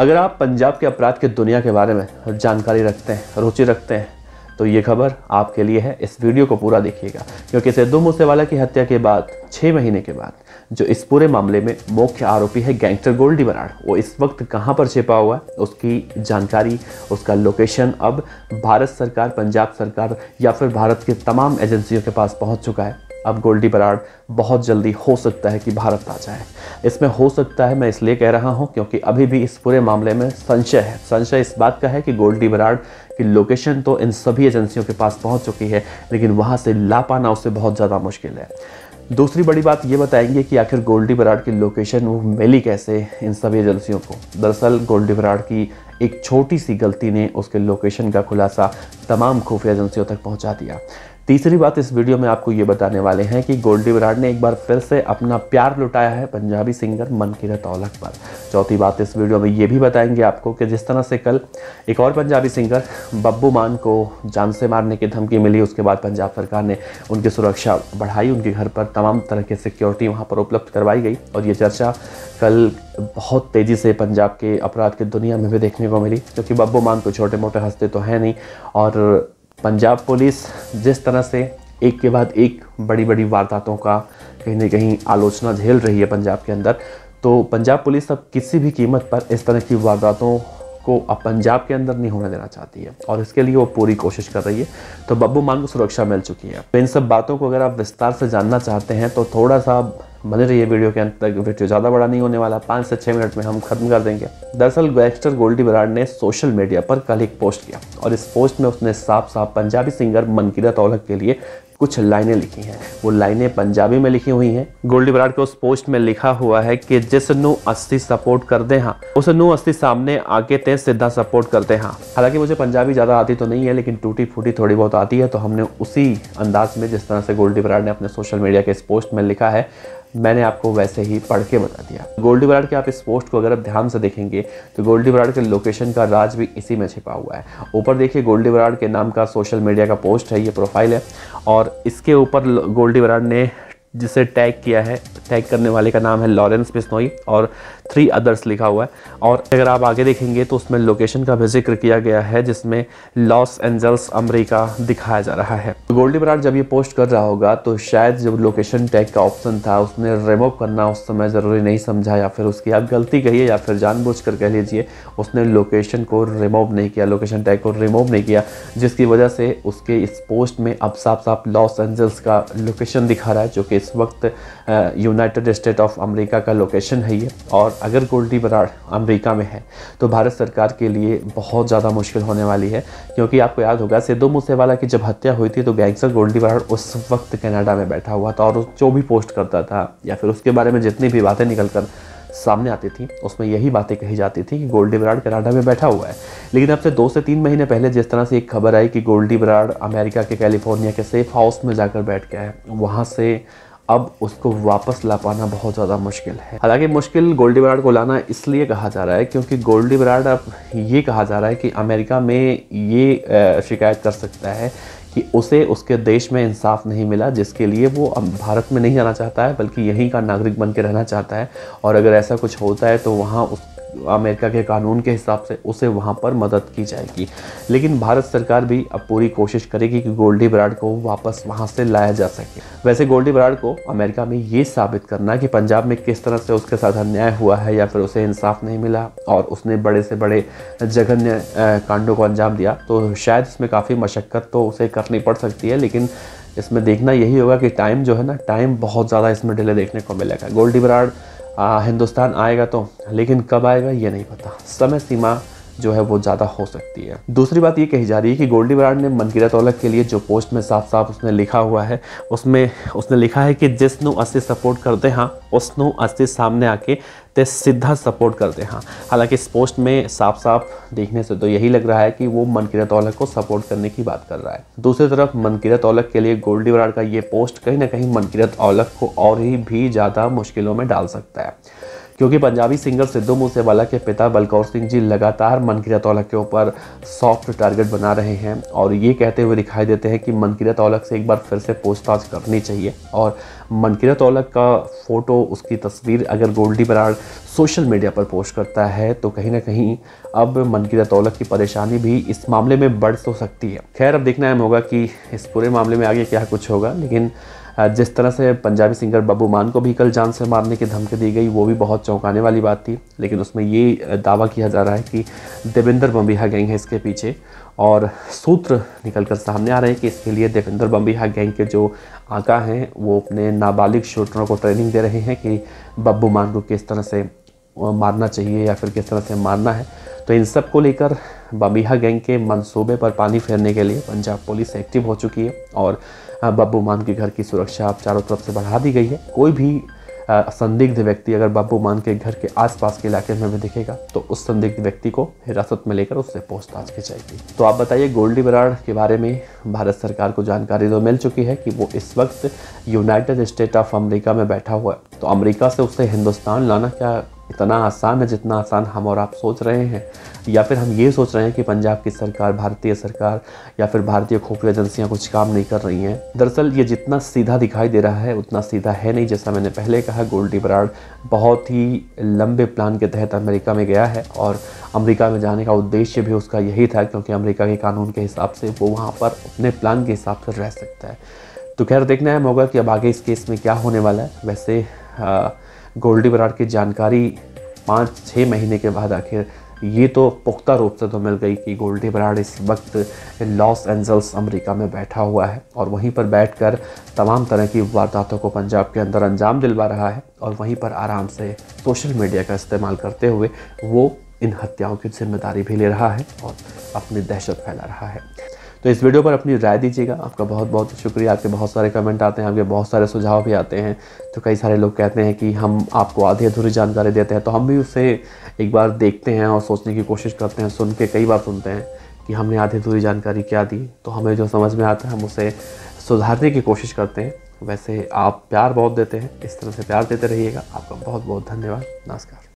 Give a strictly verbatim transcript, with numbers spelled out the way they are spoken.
अगर आप पंजाब के अपराध की दुनिया के बारे में जानकारी रखते हैं, रुचि रखते हैं, तो ये खबर आपके लिए है। इस वीडियो को पूरा देखिएगा, क्योंकि सिद्धू मूसेवाला की हत्या के बाद छः महीने के बाद जो इस पूरे मामले में मुख्य आरोपी है गैंगस्टर गोल्डी बराड़, वो इस वक्त कहां पर छिपा हुआ है, उसकी जानकारी, उसका लोकेशन अब भारत सरकार, पंजाब सरकार या फिर भारत की तमाम एजेंसियों के पास पहुंच चुका है। अब गोल्डी बराड़ बहुत जल्दी हो सकता है कि भारत आ जाए। इसमें हो सकता है मैं इसलिए कह रहा हूं क्योंकि अभी भी इस पूरे मामले में संशय है। संशय इस बात का है कि गोल्डी बराड़ की लोकेशन तो इन सभी एजेंसियों के पास पहुंच चुकी है, लेकिन वहां से ला पाना उसे बहुत ज़्यादा मुश्किल है। दूसरी बड़ी बात ये बताएंगे कि आखिर गोल्डी बराड़ की लोकेशन वो मिली कैसे इन सभी एजेंसियों को। दरअसल गोल्डी बराड़ की एक छोटी सी गलती ने उसके लोकेशन का खुलासा तमाम खुफिया एजेंसियों तक पहुँचा दिया। तीसरी बात इस वीडियो में आपको ये बताने वाले हैं कि गोल्डी बराड़ ने एक बार फिर से अपना प्यार लुटाया है पंजाबी सिंगर मनकीरत औलख पर। चौथी बात इस वीडियो में ये भी बताएंगे आपको कि जिस तरह से कल एक और पंजाबी सिंगर बब्बू मान को जान से मारने की धमकी मिली, उसके बाद पंजाब सरकार ने उनकी सुरक्षा बढ़ाई, उनके घर पर तमाम तरह की सिक्योरिटी वहाँ पर उपलब्ध करवाई गई। और ये चर्चा कल बहुत तेज़ी से पंजाब के अपराध की दुनिया में भी देखने को मिली, क्योंकि बब्बू मान कोई छोटे मोटे हस्ते तो है नहीं, और पंजाब पुलिस जिस तरह से एक के बाद एक बड़ी बड़ी वारदातों का कहीं ना कहीं आलोचना झेल रही है पंजाब के अंदर, तो पंजाब पुलिस अब किसी भी कीमत पर इस तरह की वारदातों को अब पंजाब के अंदर नहीं होने देना चाहती है, और इसके लिए वो पूरी कोशिश कर रही है। तो बब्बू मान को सुरक्षा मिल चुकी है। तो इन सब बातों को अगर आप विस्तार से जानना चाहते हैं तो थोड़ा सा बने रहिए वीडियो के अंत तक। वीडियो ज़्यादा बड़ा नहीं होने वाला, पाँच से छः मिनट में हम खत्म कर देंगे। दरअसल गैंगस्टर गोल्डी बराड़ ने सोशल मीडिया पर कल एक पोस्ट किया, और इस पोस्ट में उसने साफ साफ पंजाबी सिंगर मनकीरत औलख के लिए कुछ लाइनें लिखी हैं। वो लाइनें पंजाबी में लिखी हुई हैं। गोल्डी बराड़ के उस पोस्ट में लिखा हुआ है कि जिस नू अस्सी सपोर्ट करते हैं उस नू अस्सी सामने आके ते सीधा सपोर्ट करते हैं। हालांकि मुझे पंजाबी ज़्यादा आती तो नहीं है, लेकिन टूटी फूटी थोड़ी बहुत आती है, तो हमने उसी अंदाज में जिस तरह से गोल्डी बराड़ ने अपने सोशल मीडिया के इस पोस्ट में लिखा है, मैंने आपको वैसे ही पढ़ के बता दिया। गोल्डी बराड़ के आप इस पोस्ट को अगर आप ध्यान से देखेंगे तो गोल्डी बराड़ के लोकेशन का राज भी इसी में छिपा हुआ है। ऊपर देखिए, गोल्डी बराड़ के नाम का सोशल मीडिया का पोस्ट है, ये प्रोफाइल है, और इसके ऊपर गोल्डी बराड़ ने जिसे टैग किया है, टैग करने वाले का नाम है लॉरेंस बिश्नोई और थ्री अदर्स लिखा हुआ है। और अगर आप आगे देखेंगे तो उसमें लोकेशन का भी जिक्र किया गया है, जिसमें लॉस एंजल्स अमेरिका दिखाया जा रहा है। गोल्डी बराड़ जब ये पोस्ट कर रहा होगा तो शायद जब लोकेशन टैग का ऑप्शन था उसने रिमूव करना उस समय ज़रूरी नहीं समझा, या फिर उसकी आप गलती कहिए या फिर जानबूझ कर कह लीजिए उसने लोकेशन को रिमूव नहीं किया, लोकेशन टैग को रिमूव नहीं किया, जिसकी वजह से उसके इस पोस्ट में अब साफ साफ लॉस एंजल्स का लोकेशन दिखा रहा है, जो कि इस वक्त यूनाइटेड स्टेट ऑफ अमेरिका का लोकेशन है ये। और अगर गोल्डी बराड़ अमेरिका में है तो भारत सरकार के लिए बहुत ज़्यादा मुश्किल होने वाली है, क्योंकि आपको याद होगा सिद्धू मूसेवाला की जब हत्या हुई थी तो गैंगस्टर गोल्डी बराड़ उस वक्त कनाडा में बैठा हुआ था, और जो भी पोस्ट करता था या फिर उसके बारे में जितनी भी बातें निकल कर सामने आती थी उसमें यही बातें कही जाती थी कि गोल्डी बराड़ कनाडा में बैठा हुआ है। लेकिन अब से दो से तीन महीने पहले जिस तरह से एक खबर आई कि गोल्डी बराड़ अमेरिका के कैलिफोर्निया के सेफ हाउस में जाकर बैठ गया है, वहाँ से अब उसको वापस ला पाना बहुत ज़्यादा मुश्किल है। हालांकि मुश्किल गोल्डी बराड़ को लाना इसलिए कहा जा रहा है क्योंकि गोल्डी बराड़, अब ये कहा जा रहा है कि अमेरिका में ये शिकायत कर सकता है कि उसे उसके देश में इंसाफ नहीं मिला, जिसके लिए वो अब भारत में नहीं जाना चाहता है, बल्कि यहीं का नागरिक बन के रहना चाहता है। और अगर ऐसा कुछ होता है तो वहाँ उस अमेरिका के कानून के हिसाब से उसे वहाँ पर मदद की जाएगी। लेकिन भारत सरकार भी अब पूरी कोशिश करेगी कि गोल्डी बराड़ को वापस वहाँ से लाया जा सके। वैसे गोल्डी बराड़ को अमेरिका में ये साबित करना कि पंजाब में किस तरह से उसके साथ अन्याय हुआ है या फिर उसे इंसाफ नहीं मिला और उसने बड़े से बड़े जघन्य कांडों को अंजाम दिया, तो शायद इसमें काफ़ी मशक्क़त तो उसे करनी पड़ सकती है। लेकिन इसमें देखना यही होगा कि टाइम जो है ना, टाइम बहुत ज़्यादा इसमें डिले देखने को मिलेगा। गोल्डी बराड़ आ, हिंदुस्तान आएगा तो, लेकिन कब आएगा ये नहीं पता, समय सीमा जो है वो ज़्यादा हो सकती है। दूसरी बात ये कही जा रही है कि गोल्डी बराड़ ने मनकीरत औलख के लिए जो पोस्ट में साफ साफ उसने लिखा हुआ है, उसमें उसने लिखा है कि जिसनू असी सपोर्ट करते हैं उसनू असी सामने आके ते सीधा सपोर्ट करते हैं। हालांकि इस पोस्ट में साफ साफ देखने से तो यही लग रहा है कि वो मनकीरत औलख को सपोर्ट करने की बात कर रहा है। दूसरी तरफ मनकीरत औलख के लिए गोल्डी बराड़ का ये पोस्ट कहीं ना कहीं मनकीरत औलख को और ही भी ज़्यादा मुश्किलों में डाल सकता है, क्योंकि पंजाबी सिंगर सिद्धू मूसेवाला के पिता बलकौर सिंह जी लगातार मनकीरत औलख के ऊपर सॉफ्ट टारगेट बना रहे हैं और ये कहते हुए दिखाई देते हैं कि मनकीरत औलख से एक बार फिर से पूछताछ करनी चाहिए। और मनकीरत औलख का फोटो, उसकी तस्वीर अगर गोल्डी बराड़ सोशल मीडिया पर पोस्ट करता है तो कहीं ना कहीं अब मनकीरत औलख की परेशानी भी इस मामले में बढ़ तो सकती है। खैर, अब देखना होगा कि इस पूरे मामले में आगे क्या कुछ होगा, लेकिन जिस तरह से पंजाबी सिंगर बब्बू मान को भी कल जान से मारने की धमकी दी गई वो भी बहुत चौंकाने वाली बात थी। लेकिन उसमें ये दावा किया जा रहा है कि देवेंद्र बंबीहा गैंग है इसके पीछे, और सूत्र निकलकर सामने आ रहे हैं कि इसके लिए देवेंद्र बंबीहा गैंग के जो आका हैं वो अपने नाबालिग शूटरों को ट्रेनिंग दे रहे हैं कि बब्बू मान को किस तरह से मारना चाहिए या फिर किस तरह से मारना है। तो इन सब को लेकर बंबीहा गैंग के मंसूबे पर पानी फेरने के लिए पंजाब पुलिस एक्टिव हो चुकी है और बब्बू मान के घर की सुरक्षा अब चारों तरफ से बढ़ा दी गई है। कोई भी संदिग्ध व्यक्ति अगर बब्बू मान के घर के आसपास के इलाके में भी दिखेगा तो उस संदिग्ध व्यक्ति को हिरासत में लेकर उससे पूछताछ की जाएगी। तो आप बताइए, गोल्डी बराड़ के बारे में भारत सरकार को जानकारी तो मिल चुकी है कि वो इस वक्त यूनाइटेड स्टेट ऑफ अमेरिका में बैठा हुआ है। तो अमेरिका से उसे हिंदुस्तान लाना क्या इतना आसान है जितना आसान हम और आप सोच रहे हैं, या फिर हम ये सोच रहे हैं कि पंजाब की सरकार, भारतीय सरकार या फिर भारतीय खुफिया एजेंसियां कुछ काम नहीं कर रही हैं। दरअसल ये जितना सीधा दिखाई दे रहा है उतना सीधा है नहीं। जैसा मैंने पहले कहा, गोल्डी बराड़ बहुत ही लंबे प्लान के तहत अमेरिका में गया है और अमेरिका में जाने का उद्देश्य भी उसका यही था, क्योंकि अमेरिका के कानून के हिसाब से वो वहाँ पर अपने प्लान के हिसाब से रह सकता है। तो खैर, देखना है होगा कि अब आगे इस केस में क्या होने वाला है। वैसे गोल्डी बराड़ की जानकारी पाँच छः महीने के बाद आखिर ये तो पुख्ता रूप से तो मिल गई कि गोल्डी बराड़ इस वक्त लॉस एंजल्स अमेरिका में बैठा हुआ है और वहीं पर बैठकर तमाम तरह की वारदातों को पंजाब के अंदर अंजाम दिलवा रहा है और वहीं पर आराम से सोशल मीडिया का इस्तेमाल करते हुए वो इन हत्याओं की जिम्मेदारी भी ले रहा है और अपनी दहशत फैला रहा है। तो इस वीडियो पर अपनी राय दीजिएगा। आपका बहुत बहुत शुक्रिया। आपके बहुत सारे कमेंट आते हैं, आपके बहुत सारे सुझाव भी आते हैं। तो कई सारे लोग कहते हैं कि हम आपको आधी अधूरी जानकारी देते हैं, तो हम भी उसे एक बार देखते हैं और सोचने की कोशिश करते हैं, सुन के कई बार सुनते हैं कि हमने आधी अधूरी जानकारी क्या दी। तो हमें जो समझ में आता है हम उसे सुधारने की कोशिश करते हैं। वैसे आप प्यार बहुत देते हैं, इस तरह से प्यार देते रहिएगा। आपका बहुत बहुत धन्यवाद। नमस्कार।